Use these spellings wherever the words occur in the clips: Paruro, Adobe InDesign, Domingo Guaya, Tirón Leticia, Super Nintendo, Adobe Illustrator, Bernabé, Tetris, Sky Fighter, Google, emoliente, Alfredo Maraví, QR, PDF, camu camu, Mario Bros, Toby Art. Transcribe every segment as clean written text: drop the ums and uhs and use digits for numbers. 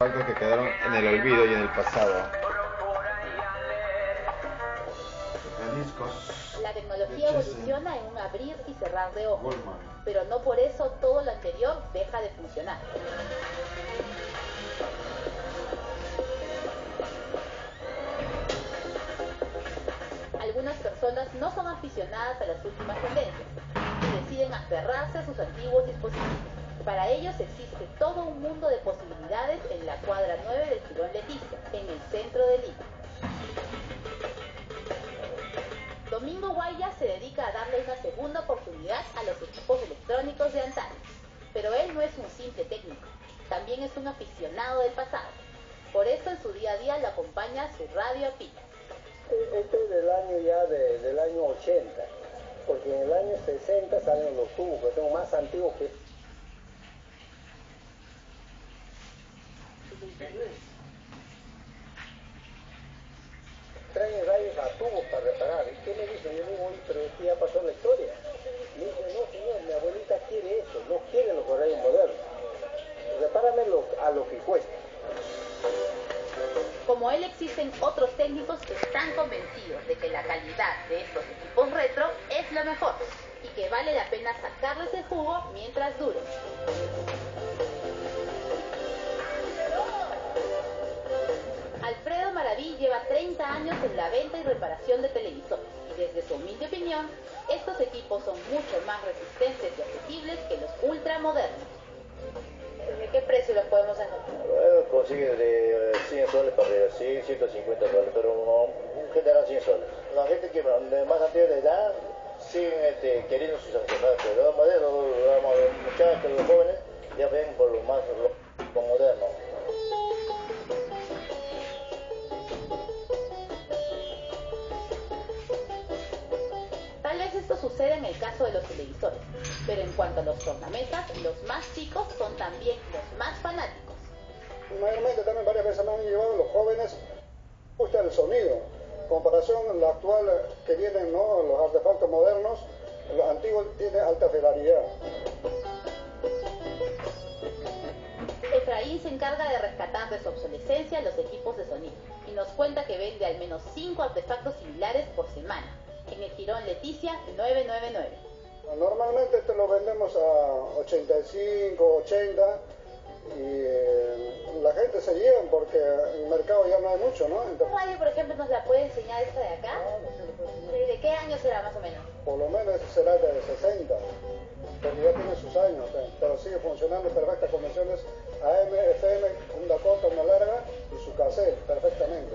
Partes que quedaron en el olvido y en el pasado. La tecnología evoluciona en un abrir y cerrar de ojos, pero no por eso todo lo anterior deja de funcionar. Algunas personas no son aficionadas a las últimas tendencias y deciden aferrarse a sus antiguos dispositivos. Para ellos existe todo un mundo de posibilidades en la cuadra 9 del Tirón Leticia, en el centro de Lima. Domingo Guaya se dedica a darle una segunda oportunidad a los equipos electrónicos de antaño, pero él no es un simple técnico, también es un aficionado del pasado. Por eso en su día a día lo acompaña su radio a pilas. Esto es del año ya del año 80, porque en el año 60 salen los tubos, que son más antiguos que... Traen rayos a tubos para reparar. ¿Y qué me dicen? Yo digo, pero ya pasó la historia. Me dicen, no señor, mi abuelita quiere eso, no quiere los rayos modernos. Repárame a lo que cuesta. Como él, existen otros técnicos que están convencidos de que la calidad de estos equipos retro es la mejor y que vale la pena sacarles el jugo mientras dure. Alfredo Maraví lleva 30 años en la venta y reparación de televisores y desde su humilde opinión, estos equipos son mucho más resistentes y accesibles que los ultramodernos. ¿De qué precio los podemos encontrar? Bueno, consigue de 100 soles para arriba, 100, 150 soles, pero no, general 100 soles. La gente que más anterior de edad siguen queriendo sus artesanos, pero los modelos, los muchachos, los jóvenes, ya ven por lo más lo moderno. Esto sucede en el caso de los televisores, pero en cuanto a los tornamesas, los más chicos son también los más fanáticos. Mayormente también varias veces me han llevado los jóvenes, gusta el sonido, comparación con la actual que vienen, ¿no? Los artefactos modernos, los antiguos tienen alta fidelidad. Efraín se encarga de rescatar de su obsolescencia los equipos de sonido y nos cuenta que vende al menos 5 artefactos similares por semana. En el Tirón Leticia 999. Normalmente te lo vendemos a 85, 80 y la gente se lleva porque en el mercado ya no hay mucho, ¿no? Entonces, ¿qué radio, por ejemplo, nos la puede enseñar esta de acá? No. ¿De qué año será más o menos? Por lo menos será de 60, pero ya tiene sus años, pero sigue funcionando perfectas convenciones AM, FM, una corta, una larga y su cassette perfectamente.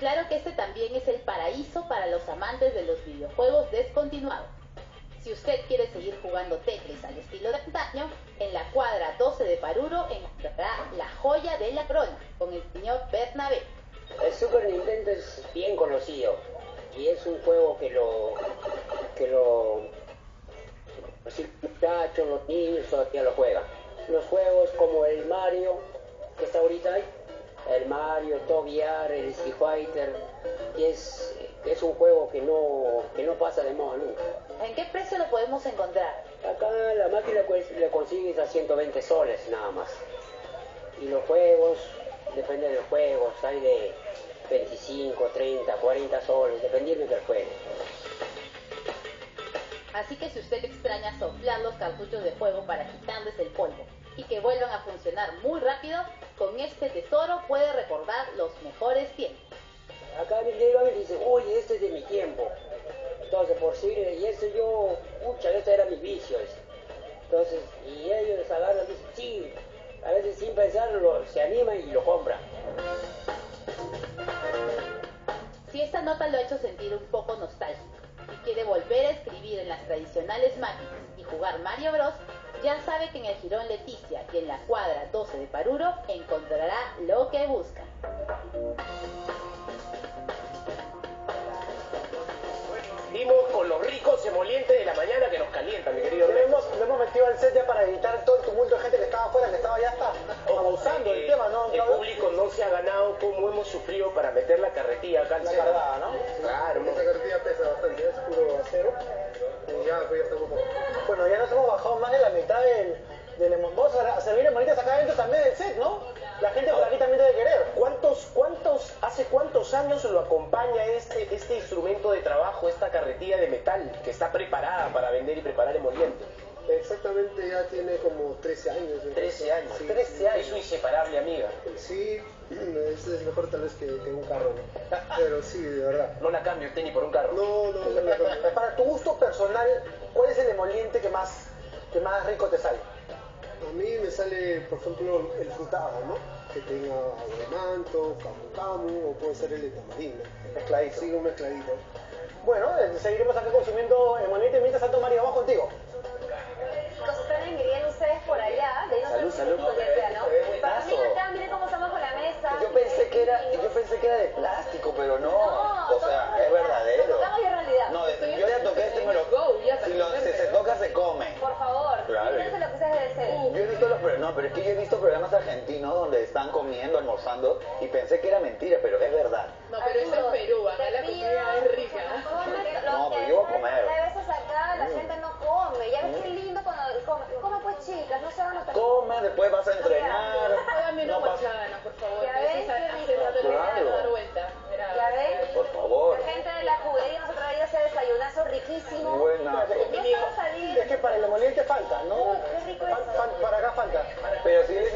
Claro que este también es el paraíso para los amantes de los videojuegos descontinuados. Si usted quiere seguir jugando Tetris al estilo de antaño, en la cuadra 12 de Paruro encontrará la joya de la corona con el señor Bernabé. El Super Nintendo es bien conocido y es un juego que los muchachos, los niños todavía lo juegan. Los juegos como el Mario, que está ahorita ahí, el Mario, Toby Art, el Sky Fighter, que es un juego que no pasa de moda nunca. ¿En qué precio lo podemos encontrar? Acá la máquina la consigues a 120 soles nada más. Y los juegos, depende de los juegos, hay de 25, 30, 40 soles, dependiendo del juego. Así que si usted extraña soplar los cartuchos de juego para quitarles el polvo y que vuelvan a funcionar muy rápido, con este tesoro puede recordar los mejores tiempos. Acá llega y dice, oye, este es de mi tiempo. Entonces, por si, y este yo, pucha, este era mi vicio. Entonces, y ellos les agarran, dicen, sí, a veces sin pensarlo, se animan y lo compran. Si esta nota lo ha hecho sentir un poco nostálgico y quiere volver a escribir en las tradicionales máquinas y jugar Mario Bros, ya sabe que en el Tirón Leticia y en la cuadra 12 de Paruro encontrará lo que busca. Vimos con los ricos emolientes de la mañana que nos calientan, mi querido. Lo hemos metido al set ya para evitar todo el tumulto de gente que estaba afuera, que estaba ya hasta abusando del tema, ¿no? El público no se ha ganado cómo hemos sufrido para meter la carretilla acá al set. La cargada, ¿no? Claro. Esa carretilla pesa bastante, es puro acero. Ya, pues ya estamos... Bueno, ya nos hemos bajado más de la mitad del Mondosa, se vienen bonitas acá adentro también del set, ¿no? La gente por aquí también debe querer. ¿Hace cuántos años lo acompaña este instrumento de trabajo, esta carretilla de metal que está preparada para vender y preparar emoliente? Exactamente, ya tiene como 13 años. 13 años, sí, 13 sí, años. Es su inseparable amiga. Sí, es mejor tal vez que un carro, ¿no? Pero sí, de verdad. No la cambio el tenis por un carro. No la cambio. Para tu gusto personal, ¿cuál es el emoliente que más rico te sale? A mí me sale, por ejemplo, el frutado, ¿no? Que tenga agua de manto, camu camu, o puede ser el de tamarindo. Mezcladito. Sí, un mezcladito. Bueno, seguiremos acá consumiendo emoliente mientras tanto Mario, vamos contigo. Cositas que querían ustedes por allá, de ellos salud, ¿no? Para mí acá, miren cómo estamos con la mesa. Yo pensé que era de plástico, pero no. O sea, es verdadero. Estamos en realidad. No, yo ya toqué este, pero si se toca se come. Por favor, claro. Eso es lo que ustedes deseen. Yo he visto programas argentinos donde están comiendo, almorzando, y pensé que era mentira, pero es verdad. No, pero eso es Perú, acá la comida es rica. No, pero yo voy a comer. A veces acá la gente no come, ya ves qué lindo cuando come pues chicas, no se van a perder. Come, después vas a entrenar. Dame una guachagana, por favor. Ya ves, por favor. La gente de la juguería nos ha traído ese desayunazo riquísimo. Buenazo. Es que para el emoliente falta, ¿no? Qué rico eso. Para acá falta. Pero si